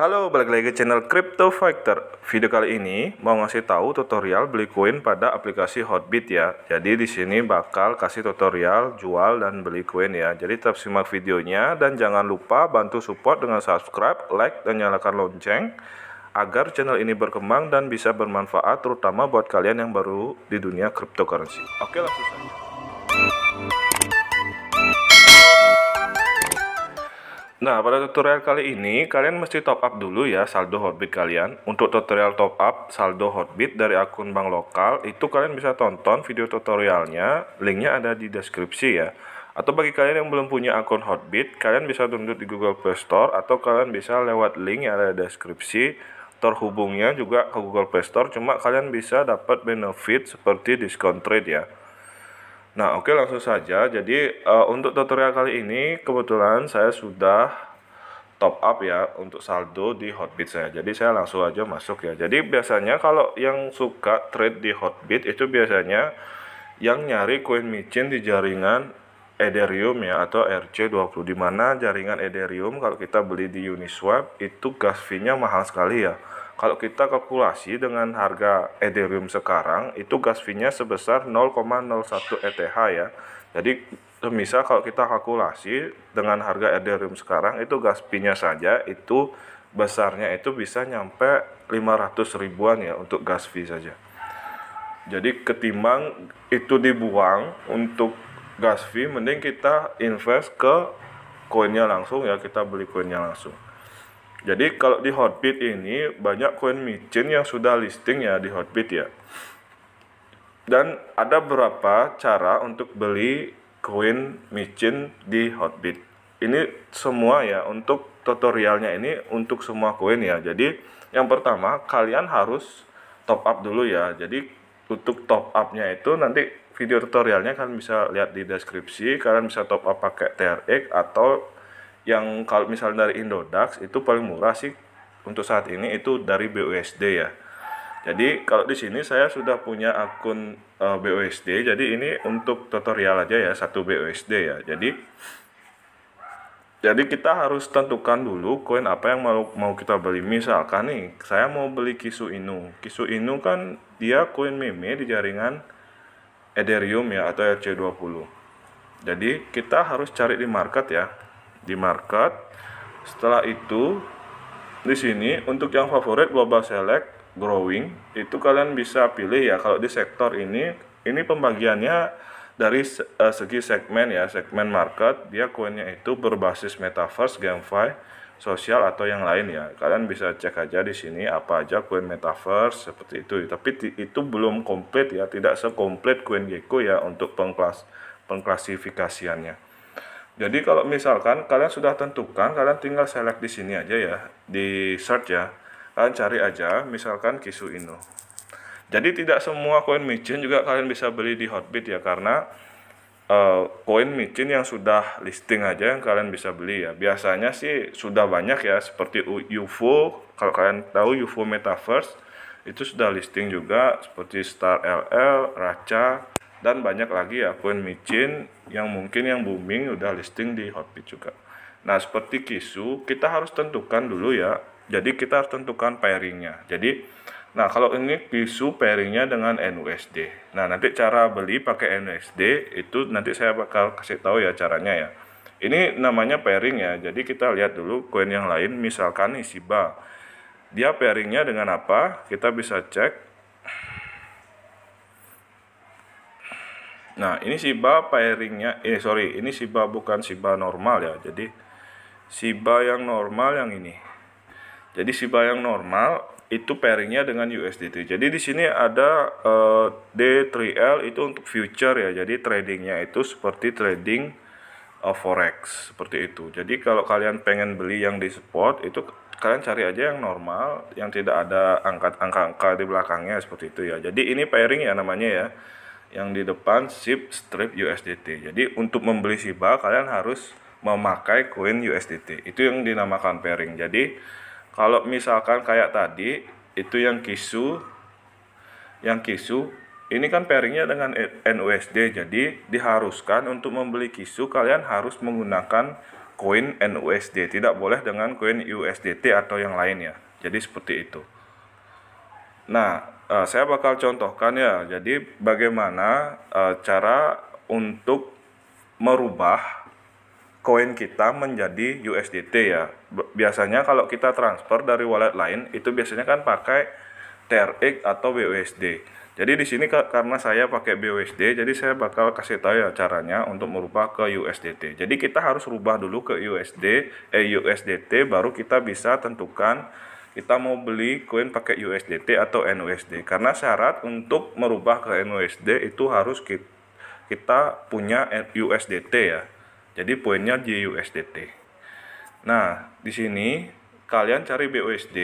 Halo, balik lagi ke channel Crypto Fighter. Video kali ini mau ngasih tahu tutorial beli koin pada aplikasi Hotbit ya. Jadi di sini bakal kasih tutorial jual dan beli koin ya. Jadi tetap simak videonya dan jangan lupa bantu support dengan subscribe, like, dan nyalakan lonceng agar channel ini berkembang dan bisa bermanfaat terutama buat kalian yang baru di dunia cryptocurrency. Oke, langsung saja. Nah, pada tutorial kali ini kalian mesti top up dulu ya saldo Hotbit kalian. Untuk tutorial top up saldo Hotbit dari akun bank lokal itu kalian bisa tonton video tutorialnya, linknya ada di deskripsi ya. Atau bagi kalian yang belum punya akun Hotbit, kalian bisa download di Google Play Store atau kalian bisa lewat link yang ada di deskripsi. Terhubungnya juga ke Google Play Store, cuma kalian bisa dapat benefit seperti diskon trade ya. Nah, oke, langsung saja. Jadi untuk tutorial kali ini kebetulan saya sudah top up ya untuk saldo di Hotbit saya. Jadi saya langsung aja masuk ya. Jadi biasanya kalau yang suka trade di Hotbit itu biasanya yang nyari koin micin di jaringan Ethereum ya atau ERC20, di mana jaringan Ethereum kalau kita beli di Uniswap itu gas fee-nya mahal sekali ya. Kalau kita kalkulasi dengan harga Ethereum sekarang, itu gas fee-nya sebesar 0,01 ETH ya. Jadi, misal kalau kita kalkulasi dengan harga Ethereum sekarang, itu gas fee-nya saja, itu besarnya itu bisa nyampe 500 ribuan ya untuk gas fee saja. Jadi, ketimbang itu dibuang untuk gas fee, mending kita invest ke koinnya langsung ya, kita beli koinnya langsung. Jadi kalau di Hotbit ini banyak koin micin yang sudah listing ya di Hotbit ya. Dan ada beberapa cara untuk beli koin micin di Hotbit. Ini semua ya, untuk tutorialnya ini untuk semua koin ya. Jadi yang pertama kalian harus top up dulu ya. Jadi untuk top upnya itu nanti video tutorialnya kalian bisa lihat di deskripsi. Kalian bisa top up pakai TRX atau yang kalau misalnya dari Indodax itu paling murah sih untuk saat ini itu dari BUSD ya. Jadi kalau di sini saya sudah punya akun BUSD. Jadi ini untuk tutorial aja ya, 1 BUSD ya. Jadi kita harus tentukan dulu koin apa yang mau kita beli. Misalkan nih, saya mau beli Kishu Inu. Kishu Inu kan dia koin meme di jaringan Ethereum ya atau ERC20. Jadi kita harus cari di market ya. Di market, setelah itu di sini untuk yang favorit global select growing itu kalian bisa pilih ya. Kalau di sektor ini pembagiannya dari segi segmen ya, segmen market dia koinnya itu berbasis metaverse, gamefi, sosial atau yang lain ya. Kalian bisa cek aja di sini apa aja koin metaverse seperti itu. Tapi itu belum komplit ya, tidak sekomplit koin gecko ya untuk pengklasifikasiannya. Jadi kalau misalkan kalian sudah tentukan, kalian tinggal select di sini aja ya, di search ya. Kalian cari aja misalkan Kishu Inu. Jadi tidak semua koin micin juga kalian bisa beli di Hotbit ya, karena koin micin yang sudah listing aja yang kalian bisa beli ya. Biasanya sih sudah banyak ya, seperti UFO, kalau kalian tahu UFO Metaverse itu sudah listing juga, seperti Star LL, Raca, dan banyak lagi ya koin micin yang mungkin yang booming udah listing di Hotbit juga. Nah, seperti Kishu kita harus tentukan dulu ya. Jadi kita harus tentukan pairingnya. Jadi nah, kalau ini Kishu pairingnya dengan NUSD. Nah, nanti cara beli pakai NUSD itu nanti saya bakal kasih tahu ya caranya ya. Ini namanya pairing ya. Jadi kita lihat dulu koin yang lain, misalkan nih Shiba. Dia pairingnya dengan apa? Kita bisa cek. Nah, ini Shiba pairingnya, ini Shiba bukan Shiba normal ya. Jadi Shiba yang normal yang ini. Jadi Shiba yang normal itu pairingnya dengan USDT. Jadi di sini ada D3L itu untuk future ya. Jadi tradingnya itu seperti trading forex seperti itu. Jadi kalau kalian pengen beli yang di support itu kalian cari aja yang normal yang tidak ada angka-angka di belakangnya seperti itu ya. Jadi ini pairing ya namanya ya. Yang di depan SHIB strip USDT. Jadi untuk membeli Shiba kalian harus memakai koin USDT. Itu yang dinamakan pairing. Jadi kalau misalkan kayak tadi itu yang Kishu ini kan pairingnya dengan NUSD. Jadi diharuskan untuk membeli Kishu kalian harus menggunakan koin NUSD, tidak boleh dengan koin USDT atau yang lainnya. Jadi seperti itu. Nah, saya bakal contohkan ya. Jadi bagaimana cara untuk merubah koin kita menjadi USDT ya. Biasanya kalau kita transfer dari wallet lain itu biasanya kan pakai TRX atau BUSD. Jadi di sini karena saya pakai BUSD, jadi saya bakal kasih tahu ya caranya untuk merubah ke USDT. Jadi kita harus rubah dulu ke USDT baru kita bisa tentukan kita mau beli koin pakai USDT atau NUSD. Karena syarat untuk merubah ke NUSD itu harus kita punya USDT ya. Jadi poinnya di USDT. Nah, di sini kalian cari BUSD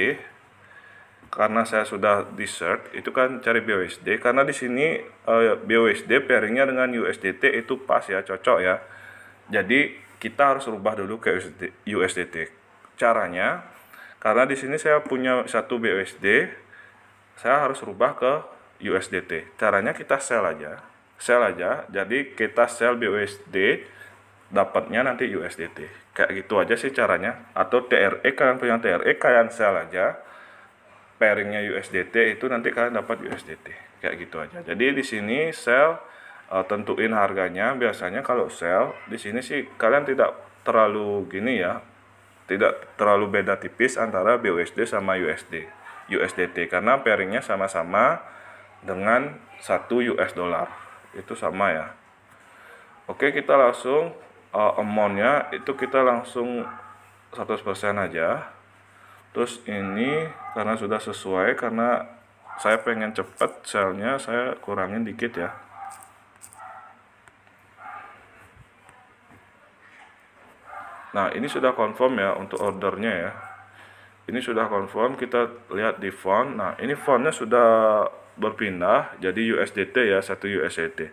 karena saya sudah di search, itu kan cari BUSD karena di sini BUSD pairingnya dengan USDT itu pas ya, cocok ya. Jadi kita harus rubah dulu ke USDT. Caranya karena di sini saya punya satu BUSD, saya harus rubah ke USDT. Caranya kita sell aja. Sell aja. Jadi kita sell BUSD, dapatnya nanti USDT. Kayak gitu aja sih caranya. Atau TRX, kalian punya TRX kalian sell aja, pairingnya USDT, itu nanti kalian dapat USDT. Kayak gitu aja. Jadi di sini sell, tentuin harganya. Biasanya kalau sell di sini sih kalian tidak terlalu gini ya, tidak terlalu beda tipis antara BUSD sama USDT karena pairingnya sama-sama dengan 1 US dollar. Itu sama ya. Oke, kita langsung amount-nya itu kita langsung 100% aja. Terus ini karena sudah sesuai, karena saya pengen cepat sell-nya, saya kurangin dikit ya. Nah, ini sudah confirm ya untuk ordernya ya. Ini sudah confirm, kita lihat di font. Nah, ini fontnya sudah berpindah jadi USDT ya, 1 USDT.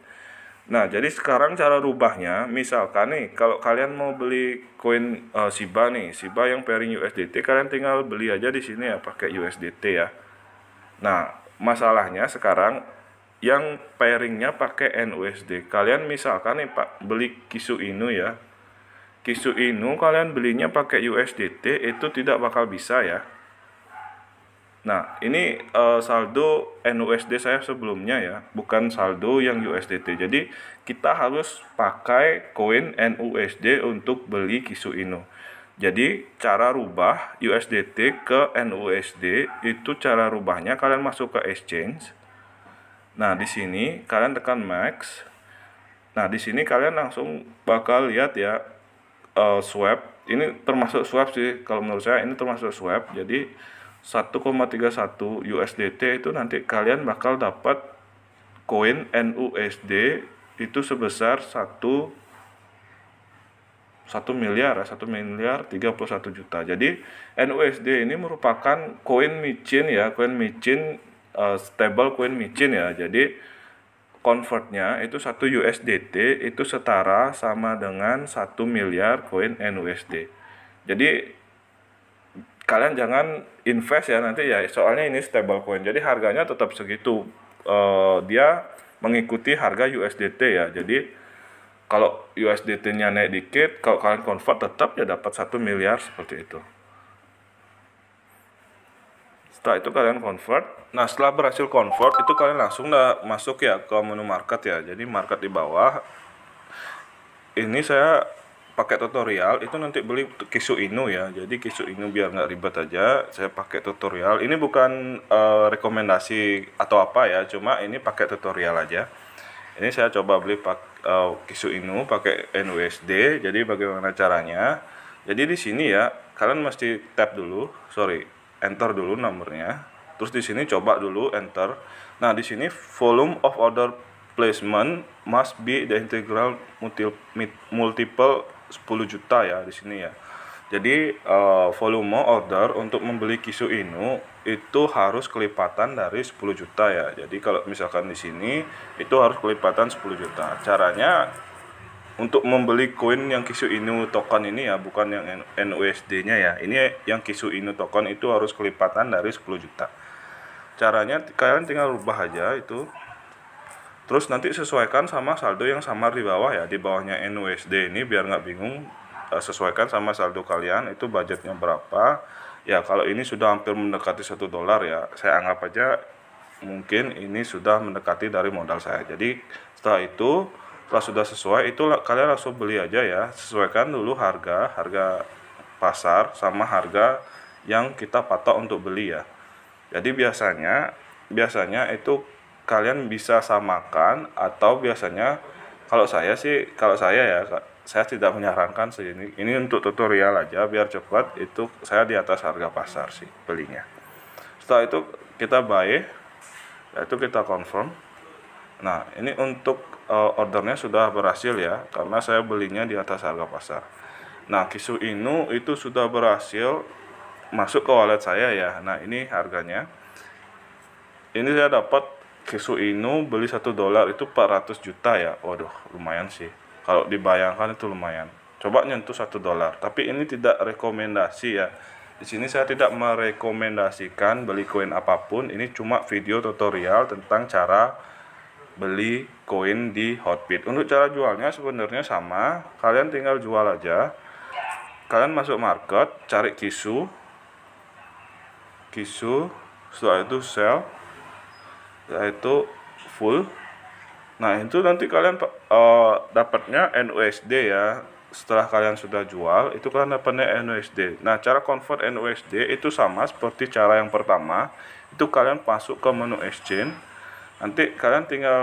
Nah, jadi sekarang cara rubahnya, misalkan nih, kalau kalian mau beli koin Shiba nih, Shiba yang pairing USDT, kalian tinggal beli aja di sini ya, pakai USDT ya. Nah, masalahnya sekarang yang pairingnya pakai NUSD. Kalian misalkan nih, Pak, beli Kishu Inu ya. Kishu Inu kalian belinya pakai USDT, itu tidak bakal bisa ya. Nah, ini saldo NUSD saya sebelumnya ya, bukan saldo yang USDT. Jadi, kita harus pakai koin NUSD untuk beli Kishu Inu. Jadi, cara rubah USDT ke NUSD, itu cara rubahnya kalian masuk ke exchange. Nah, di sini kalian tekan max. Nah, di sini kalian langsung bakal lihat ya, swap. Ini termasuk swap sih, kalau menurut saya ini termasuk swap. Jadi, 1,31 USDT itu nanti kalian bakal dapat koin NUSD itu sebesar 1 miliar 31 juta. Jadi NUSD ini merupakan koin micin ya, koin micin, stable koin micin ya. Jadi convertnya itu 1 USDT itu setara sama dengan 1 miliar koin NUSD. Jadi kalian jangan invest ya nanti ya, soalnya ini stable coin. Jadi harganya tetap segitu, dia mengikuti harga USDT ya. Jadi kalau USDT-nya naik dikit, kalau kalian convert tetap ya dapat 1 miliar seperti itu. Setelah itu kalian convert. Nah, setelah berhasil convert itu kalian langsung masuk ya ke menu market ya. Jadi market di bawah. Ini saya pakai tutorial itu nanti beli Kishu Inu ya. Jadi Kishu Inu biar nggak ribet aja, saya pakai tutorial. Ini bukan rekomendasi atau apa ya, cuma ini pakai tutorial aja. Ini saya coba beli Kishu Inu pakai NUSD. Jadi bagaimana caranya? Jadi di sini ya, kalian mesti tap dulu, enter dulu nomornya. Terus di sini coba dulu enter. Nah, di sini volume of order placement must be the integral multiple 10 juta ya di sini ya. Jadi volume order untuk membeli Kishu Inu itu harus kelipatan dari 10 juta ya. Jadi kalau misalkan di sini itu harus kelipatan 10 juta. Caranya untuk membeli koin yang Kishu Inu token ini ya, bukan yang NUSD-nya ya. Ini yang Kishu Inu token itu harus kelipatan dari 10 juta. Caranya kalian tinggal rubah aja itu. Terus nanti sesuaikan sama saldo yang samar di bawah ya, di bawahnya NUSD ini biar nggak bingung sesuaikan sama saldo kalian itu budgetnya berapa. Ya kalau ini sudah hampir mendekati $1 ya, saya anggap aja mungkin ini sudah mendekati dari modal saya. Jadi setelah itu, setelah sudah sesuai itu kalian langsung beli aja ya. Sesuaikan dulu harga pasar sama harga yang kita patok untuk beli ya. Jadi biasanya itu kalian bisa samakan, atau biasanya kalau saya ya saya tidak menyarankan sih, ini untuk tutorial aja biar cepat, itu saya di atas harga pasar sih belinya. Setelah itu kita buy, yaitu kita confirm. Nah ini untuk ordernya sudah berhasil ya, karena saya belinya di atas harga pasar. Nah Kishu Inu itu sudah berhasil masuk ke wallet saya ya. Nah ini harganya, ini saya dapat Kishu Inu beli $1 itu 400 juta ya. Waduh lumayan sih, kalau dibayangkan itu lumayan. Coba nyentuh $1, tapi ini tidak rekomendasi ya. Di sini saya tidak merekomendasikan beli koin apapun. Ini cuma video tutorial tentang cara beli koin di Hotbit. Untuk cara jualnya sebenarnya sama, kalian tinggal jual aja. Kalian masuk market, cari Kishu, setelah itu sell, setelah itu full. Nah itu nanti kalian dapatnya NUSD ya. Setelah kalian sudah jual itu kalian dapatnya NUSD. Nah cara convert NUSD itu sama seperti cara yang pertama, itu kalian masuk ke menu exchange, nanti kalian tinggal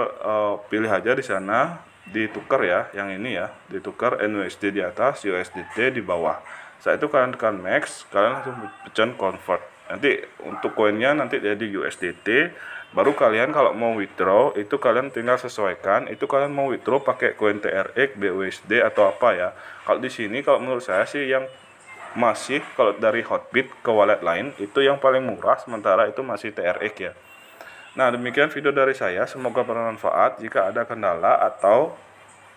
pilih aja di sana, ditukar ya, yang ini ya, ditukar NUSD di atas, USDT di bawah. Setelah itu kalian tekan max, kalian langsung pencet convert. Nanti untuk koinnya nanti jadi USDT. Baru kalian kalau mau withdraw itu kalian tinggal sesuaikan, itu kalian mau withdraw pakai koin TRX, BUSD atau apa ya. Kalau di sini kalau menurut saya sih yang masih kalau dari Hotbit ke wallet lain itu yang paling murah, sementara itu masih TRX ya. Nah demikian video dari saya, semoga bermanfaat. Jika ada kendala atau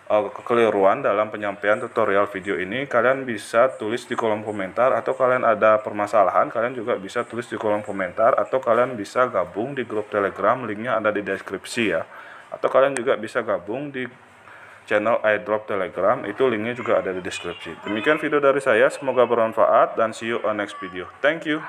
kekeliruan dalam penyampaian tutorial video ini, kalian bisa tulis di kolom komentar, atau kalian ada permasalahan kalian juga bisa tulis di kolom komentar, atau kalian bisa gabung di grup Telegram, linknya ada di deskripsi ya, atau kalian juga bisa gabung di channel airdrop Telegram, itu linknya juga ada di deskripsi. Demikian video dari saya, semoga bermanfaat, dan see you on next video. Thank you.